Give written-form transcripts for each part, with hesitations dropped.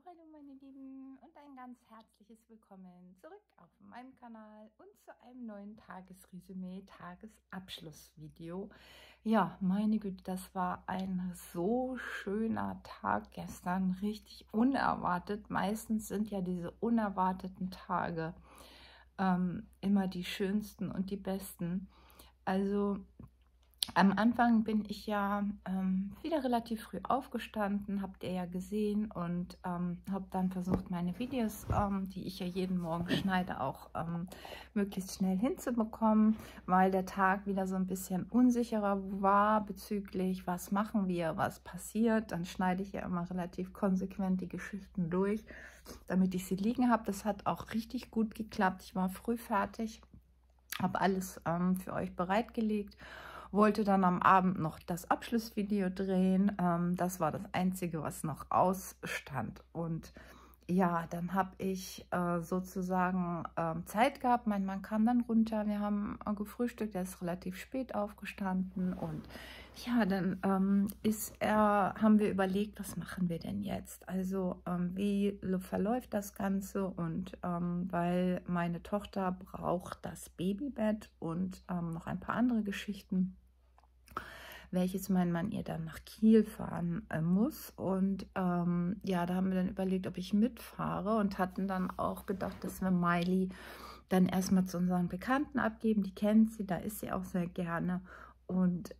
Hallo, hallo meine Lieben und ein ganz herzliches Willkommen zurück auf meinem Kanal und zu einem neuen Tagesresümee, Tagesabschlussvideo. Ja, meine Güte, das war ein so schöner Tag gestern, richtig unerwartet. Meistens sind ja diese unerwarteten Tage immer die schönsten und die besten. Also am Anfang bin ich ja wieder relativ früh aufgestanden, habt ihr ja gesehen, und habe dann versucht, meine Videos, die ich ja jeden Morgen schneide, auch möglichst schnell hinzubekommen, weil der Tag wieder so ein bisschen unsicherer war bezüglich, was machen wir, was passiert. Dann schneide ich ja immer relativ konsequent die Geschichten durch, damit ich sie liegen habe. Das hat auch richtig gut geklappt. Ich war früh fertig, habe alles für euch bereitgelegt. Wollte dann am Abend noch das Abschlussvideo drehen. Das war das Einzige, was noch ausstand. Und ja, dann habe ich sozusagen Zeit gehabt. Mein Mann kam dann runter. Wir haben gefrühstückt. Er ist relativ spät aufgestanden. Und ja, dann haben wir überlegt, was machen wir denn jetzt? Also wie verläuft das Ganze? Und weil meine Tochter braucht das Babybett und noch ein paar andere Geschichten, welches mein Mann ihr dann nach Kiel fahren muss. Und ja, da haben wir dann überlegt, ob ich mitfahre, und hatten dann auch gedacht, dass wir Miley dann erstmal zu unseren Bekannten abgeben. Die kennt sie, da ist sie auch sehr gerne. Und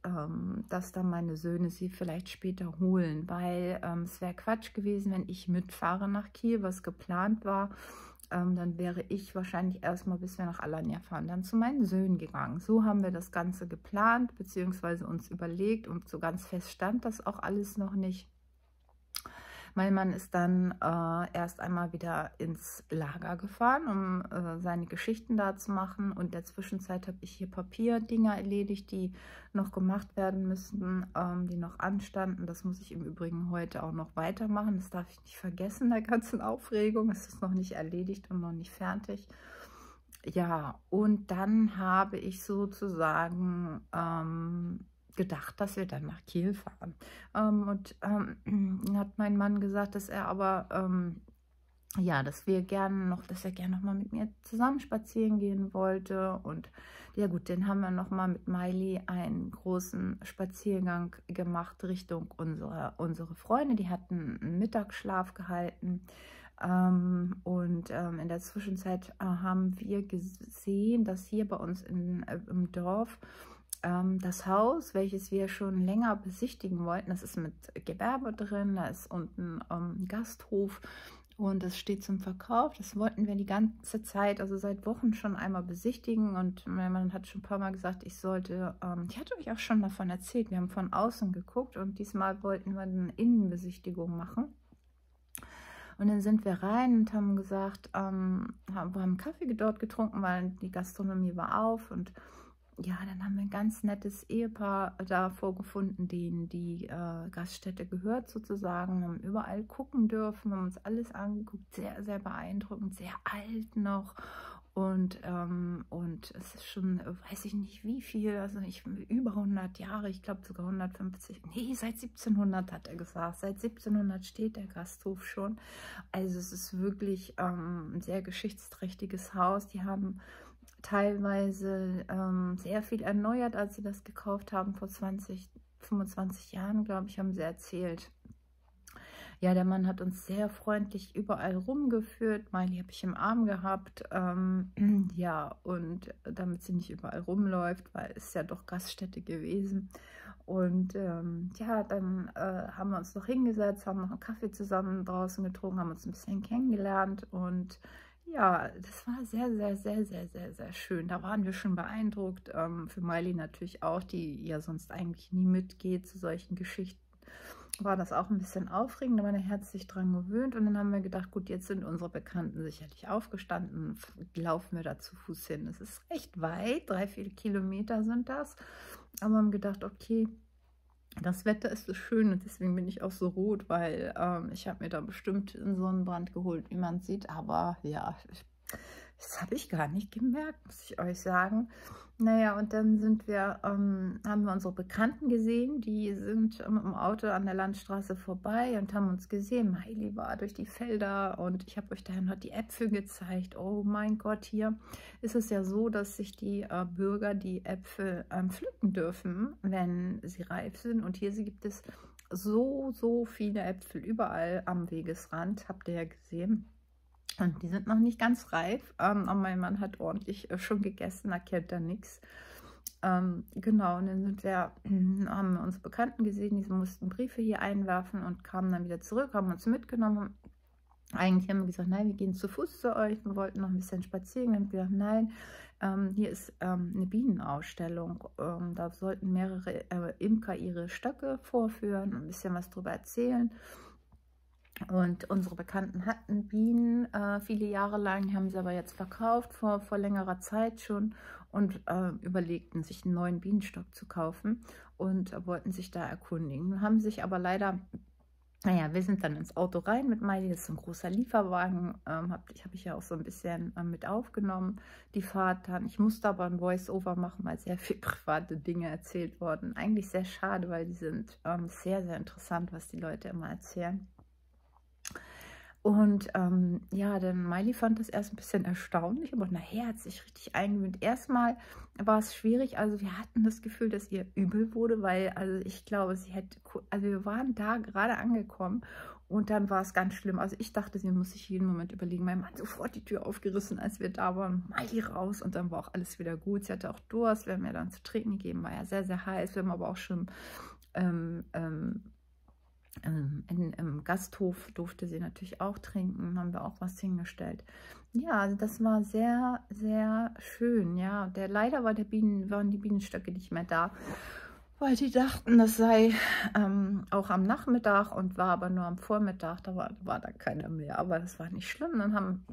dass dann meine Söhne sie vielleicht später holen, weil es wäre Quatsch gewesen, wenn ich mitfahre nach Kiel, was geplant war. Dann wäre ich wahrscheinlich erstmal, bis wir nach Alanya fahren, dann zu meinen Söhnen gegangen. So haben wir das Ganze geplant, beziehungsweise uns überlegt, und so ganz fest stand das auch alles noch nicht. Mein Mann ist dann erst einmal wieder ins Lager gefahren, um seine Geschichten da zu machen. Und in der Zwischenzeit habe ich hier Papierdinger erledigt, die noch gemacht werden müssen, die noch anstanden. Das muss ich im Übrigen heute auch noch weitermachen. Das darf ich nicht vergessen, der ganzen Aufregung. Es ist noch nicht erledigt und noch nicht fertig. Ja, und dann habe ich sozusagen gedacht, dass wir dann nach Kiel fahren. Und hat mein Mann gesagt, dass er aber ja, dass er gerne noch mal mit mir zusammen spazieren gehen wollte. Und ja gut, den haben wir noch mal mit Miley einen großen Spaziergang gemacht Richtung unsere Freunde. Die hatten einen Mittagsschlaf gehalten. Und in der Zwischenzeit haben wir gesehen, dass hier bei uns im Dorf das Haus, welches wir schon länger besichtigen wollten, das ist mit Gewerbe drin, da ist unten ein Gasthof und das steht zum Verkauf. Das wollten wir die ganze Zeit, also seit Wochen schon einmal besichtigen, und mein Mann hat schon ein paar Mal gesagt, ich sollte, ich hatte euch auch schon davon erzählt, wir haben von außen geguckt und diesmal wollten wir eine Innenbesichtigung machen. Und dann sind wir rein und haben gesagt, wir haben Kaffee dort getrunken, weil die Gastronomie war auf. Und ja, dann haben wir ein ganz nettes Ehepaar da vorgefunden, denen die Gaststätte gehört sozusagen. Wir haben überall gucken dürfen, haben uns alles angeguckt, sehr, sehr beeindruckend, sehr alt noch. Und es ist schon, weiß ich nicht wie viel, also über 100 Jahre, ich glaube sogar 150, nee, seit 1700 hat er gesagt, seit 1700 steht der Gasthof schon. Also es ist wirklich ein sehr geschichtsträchtiges Haus. Die haben teilweise sehr viel erneuert, als sie das gekauft haben, vor 20, 25 Jahren, glaube ich, haben sie erzählt. Ja, der Mann hat uns sehr freundlich überall rumgeführt. Miley habe ich im Arm gehabt, ja, und damit sie nicht überall rumläuft, weil es ja doch Gaststätte gewesen. Und ja, dann haben wir uns noch hingesetzt, haben noch einen Kaffee zusammen draußen getrunken, haben uns ein bisschen kennengelernt. Und ja, das war sehr, sehr, sehr, sehr, sehr, sehr schön. Da waren wir schon beeindruckt. Für Miley natürlich auch, die ja sonst eigentlich nie mitgeht zu solchen Geschichten, war das auch ein bisschen aufregend. Da war der Herz sich dran gewöhnt. Und dann haben wir gedacht, gut, jetzt sind unsere Bekannten sicherlich aufgestanden. Laufen wir da zu Fuß hin. Es ist echt weit, 3, 4 Kilometer sind das. Aber wir haben gedacht, okay, das Wetter ist so schön und deswegen bin ich auch so rot, weil ich habe mir da bestimmt einen Sonnenbrand geholt, wie man sieht. Aber ja, Das habe ich gar nicht gemerkt, muss ich euch sagen. Naja, und dann sind wir, haben wir unsere Bekannten gesehen, die sind mit dem Auto an der Landstraße vorbei und haben uns gesehen. Miley war durch die Felder und ich habe euch daher noch die Äpfel gezeigt. Oh mein Gott, hier ist es ja so, dass sich die Bürger die Äpfel pflücken dürfen, wenn sie reif sind. Und hier gibt es so viele Äpfel überall am Wegesrand, habt ihr ja gesehen. Und die sind noch nicht ganz reif, aber mein Mann hat ordentlich schon gegessen, da kennt er nichts. Genau, und dann sind wir, haben wir uns Bekannten gesehen, die mussten Briefe hier einwerfen und kamen dann wieder zurück, haben uns mitgenommen. Eigentlich haben wir gesagt, nein, wir gehen zu Fuß zu euch, wir wollten noch ein bisschen spazieren. Dann haben wir gesagt, nein, hier ist eine Bienenausstellung, da sollten mehrere Imker ihre Stöcke vorführen und ein bisschen was drüber erzählen. Und unsere Bekannten hatten Bienen viele Jahre lang, haben sie aber jetzt verkauft, vor längerer Zeit schon, und überlegten, sich einen neuen Bienenstock zu kaufen und wollten sich da erkundigen. Haben sich aber leider, naja, wir sind dann ins Auto rein mit Miley, das ist so ein großer Lieferwagen, habe ich ja auch so ein bisschen mit aufgenommen, die Fahrt dann. Ich musste aber ein Voice-Over machen, weil sehr viele private Dinge erzählt wurden. Eigentlich sehr schade, weil die sind sehr interessant, was die Leute immer erzählen. Und ja, dann Miley fand das erst ein bisschen erstaunlich, aber nachher hat sich richtig eingewöhnt. Erstmal war es schwierig, also wir hatten das Gefühl, dass ihr übel wurde, weil, also ich glaube, sie hätte, also wir waren da gerade angekommen und dann war es ganz schlimm. Also ich dachte, sie muss sich jeden Moment überlegen. Mein Mann sofort die Tür aufgerissen, als wir da waren, Miley raus und dann war auch alles wieder gut. Sie hatte auch Durst, wir haben ihr dann zu trinken gegeben, war ja sehr heiß, wir haben aber auch schon im Gasthof durfte sie natürlich auch trinken, haben wir auch was hingestellt. Ja, also das war sehr schön. Ja, und leider waren die Bienenstöcke nicht mehr da, weil die dachten, das sei auch am Nachmittag und war aber nur am Vormittag, da war dann keiner mehr. Aber das war nicht schlimm. Dann haben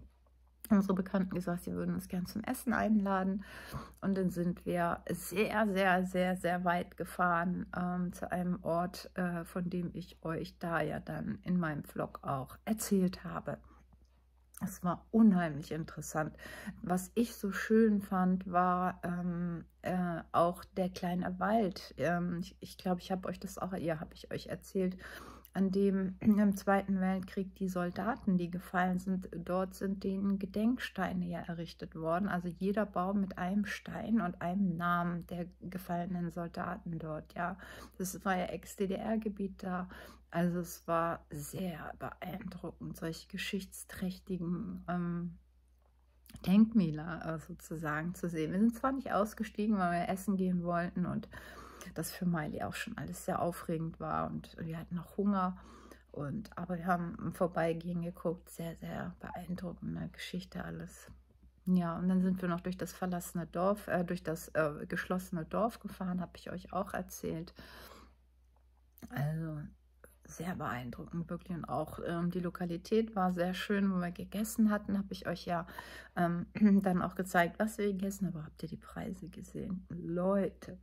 unsere Bekannten gesagt, sie würden uns gern zum Essen einladen. Und dann sind wir sehr weit gefahren zu einem Ort, von dem ich euch da ja dann in meinem Vlog auch erzählt habe. Es war unheimlich interessant. Was ich so schön fand, war auch der kleine Wald. Ich glaube, ich habe euch das auch, habe ich euch erzählt, an dem im Zweiten Weltkrieg die Soldaten, die gefallen sind, dort sind denen Gedenksteine ja errichtet worden. Also jeder Baum mit einem Stein und einem Namen der gefallenen Soldaten dort, ja. Das war ja Ex-DDR-Gebiet da. Also es war sehr beeindruckend, solche geschichtsträchtigen Denkmäler sozusagen zu sehen. Wir sind zwar nicht ausgestiegen, weil wir essen gehen wollten und das für Miley auch schon alles sehr aufregend war und wir hatten noch Hunger, aber wir haben im Vorbeigehen geguckt, sehr beeindruckende Geschichte alles. Ja, und dann sind wir noch durch das verlassene Dorf, durch das geschlossene Dorf gefahren, habe ich euch auch erzählt. Also sehr beeindruckend, wirklich. Und auch die Lokalität war sehr schön, wo wir gegessen hatten, habe ich euch ja dann auch gezeigt, was wir gegessen haben. Aber habt ihr die Preise gesehen? Leute,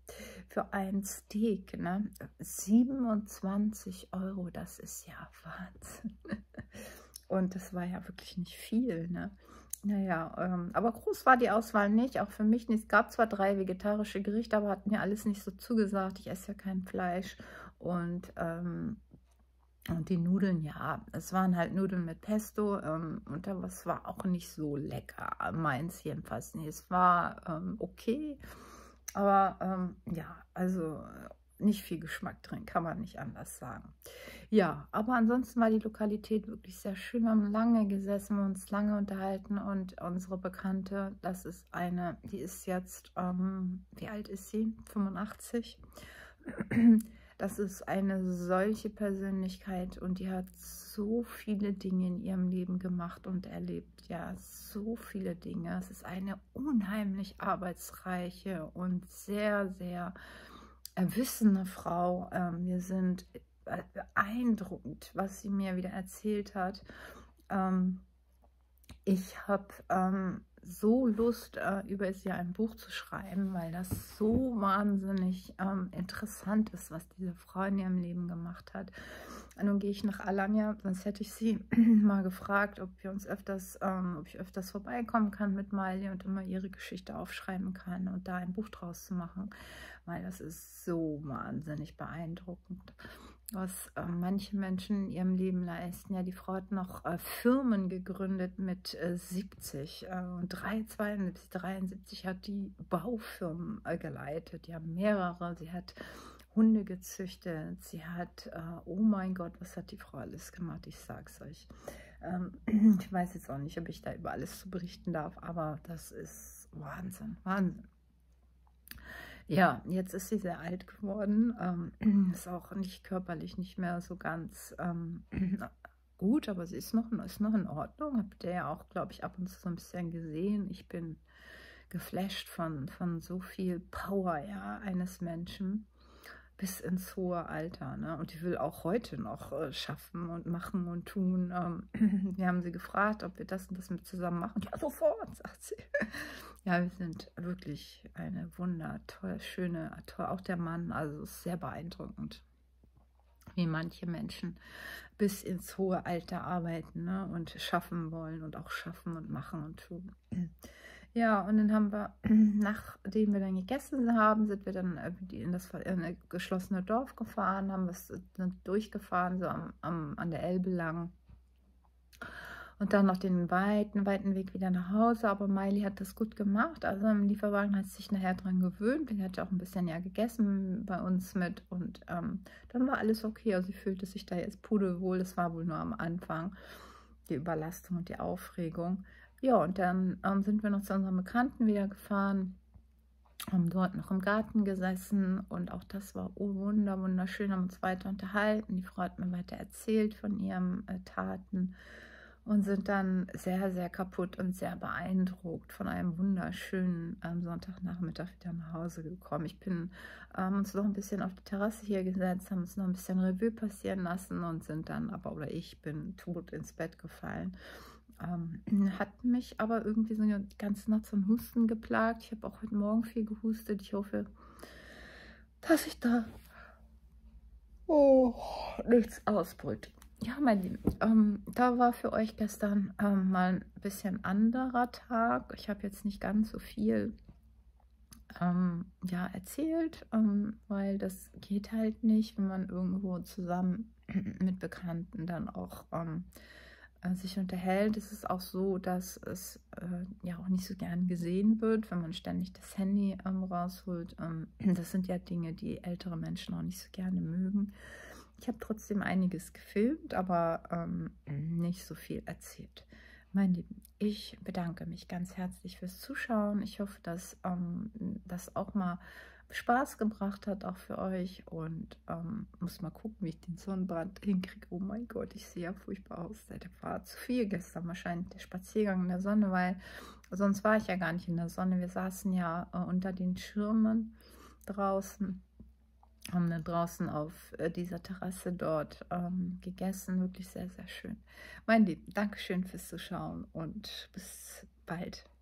für einen Steak, ne? 27 Euro, das ist ja Wahnsinn. Und das war ja wirklich nicht viel, ne? Naja, aber groß war die Auswahl nicht, auch für mich nicht. Es gab zwar 3 vegetarische Gerichte, aber hat mir alles nicht so zugesagt. Ich esse ja kein Fleisch und die Nudeln, ja, es waren halt Nudeln mit Pesto und das war auch nicht so lecker, meins jedenfalls nicht. Es war okay, aber ja, also nicht viel Geschmack drin, kann man nicht anders sagen. Ja, aber ansonsten war die Lokalität wirklich sehr schön. Wir haben lange gesessen, wir uns lange unterhalten und unsere Bekannte, das ist eine, die ist jetzt, wie alt ist sie? 85. Das ist eine solche Persönlichkeit und die hat so viele Dinge in ihrem Leben gemacht und erlebt. Ja, so viele Dinge. Es ist eine unheimlich arbeitsreiche und sehr wissende Frau. Wir sind beeindruckend, was sie mir wieder erzählt hat. Ich habe so Lust, über das Jahr ein Buch zu schreiben, weil das so wahnsinnig interessant ist, was diese Frau in ihrem Leben gemacht hat. Und nun gehe ich nach Alanya, sonst hätte ich sie mal gefragt, ob wir uns öfters, ob ich öfters vorbeikommen kann mit Maile und immer ihre Geschichte aufschreiben kann und da ein Buch draus zu machen, weil das ist so wahnsinnig beeindruckend, was manche Menschen in ihrem Leben leisten. Ja, die Frau hat noch Firmen gegründet mit 70 und 72, 73 hat die Baufirmen geleitet, ja mehrere, sie hat Hunde gezüchtet, sie hat, oh mein Gott, was hat die Frau alles gemacht, ich sag's euch. Ich weiß jetzt auch nicht, ob ich da über alles zu berichten darf, aber das ist Wahnsinn, Wahnsinn. Ja, jetzt ist sie sehr alt geworden, ist auch nicht körperlich nicht mehr so ganz gut, aber sie ist noch in Ordnung. Habt ihr ja auch, glaube ich, ab und zu so ein bisschen gesehen. Ich bin geflasht von so viel Power, ja, eines Menschen bis ins hohe Alter, ne? Und die will auch heute noch schaffen und machen und tun. Wir haben sie gefragt, ob wir das und das mit zusammen machen. Ja, sofort, sagt sie. Ja, wir sind wirklich eine wundertoll, schöne, toll, auch der Mann, also ist sehr beeindruckend, wie manche Menschen bis ins hohe Alter arbeiten, ne? Und schaffen wollen und auch schaffen und machen und tun. Ja, und dann haben wir, nachdem wir dann gegessen haben, sind wir dann in das geschlossene Dorf gefahren, haben wir dann durchgefahren, so an der Elbe lang. Und dann noch den weiten Weg wieder nach Hause. Aber Maile hat das gut gemacht. Also im Lieferwagen hat sie sich nachher dran gewöhnt. Sie hat ja auch ein bisschen ja gegessen bei uns mit. Und dann war alles okay. Also sie fühlte sich da jetzt pudelwohl. Das war wohl nur am Anfang die Überlastung und die Aufregung. Ja, und dann sind wir noch zu unseren Bekannten wieder gefahren, haben dort noch im Garten gesessen und auch das war wunderschön, haben uns weiter unterhalten. Die Frau hat mir weiter erzählt von ihren Taten und sind dann sehr, sehr kaputt und sehr beeindruckt von einem wunderschönen Sonntagnachmittag wieder nach Hause gekommen. Ich bin uns noch ein bisschen auf die Terrasse hier gesetzt, haben uns noch ein bisschen Revue passieren lassen und sind dann oder ich bin tot ins Bett gefallen. Hat mich aber irgendwie so eine ganze Nacht so ein Husten geplagt. Ich habe auch heute Morgen viel gehustet. Ich hoffe, dass ich da nichts ausbrüte. Ja, mein Lieben, da war für euch gestern mal ein bisschen anderer Tag. Ich habe jetzt nicht ganz so viel ja, erzählt, weil das geht halt nicht, wenn man irgendwo zusammen mit Bekannten dann auch sich unterhält. Es ist auch so, dass es ja auch nicht so gern gesehen wird, wenn man ständig das Handy rausholt. Das sind ja Dinge, die ältere Menschen auch nicht so gerne mögen. Ich habe trotzdem einiges gefilmt, aber nicht so viel erzählt. Mein Lieben, ich bedanke mich ganz herzlich fürs Zuschauen. Ich hoffe, dass das auch mal Spaß gebracht hat, auch für euch. Und muss mal gucken, wie ich den Sonnenbrand hinkriege. Oh mein Gott, ich sehe ja furchtbar aus. Der war zu viel gestern wahrscheinlich, der Spaziergang in der Sonne, weil sonst war ich ja gar nicht in der Sonne. Wir saßen ja unter den Schirmen draußen, haben dann draußen auf dieser Terrasse dort gegessen. Wirklich sehr, sehr schön. Mein Lieben, Dankeschön fürs Zuschauen und bis bald.